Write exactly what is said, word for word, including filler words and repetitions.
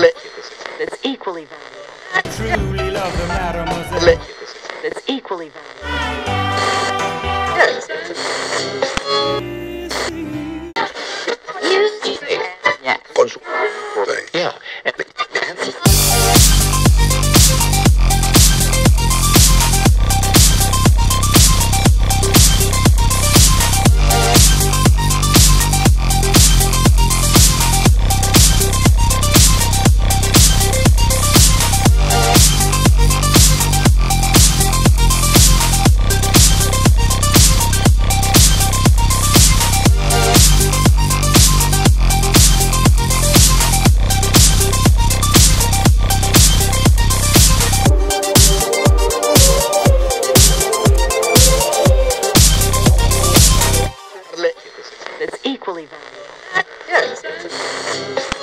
Let that's equally valuable. Truly love the mademoiselle. Let that's equally valuable. Yes. Yes. Yes. Yeah. That's equally valuable. Yes.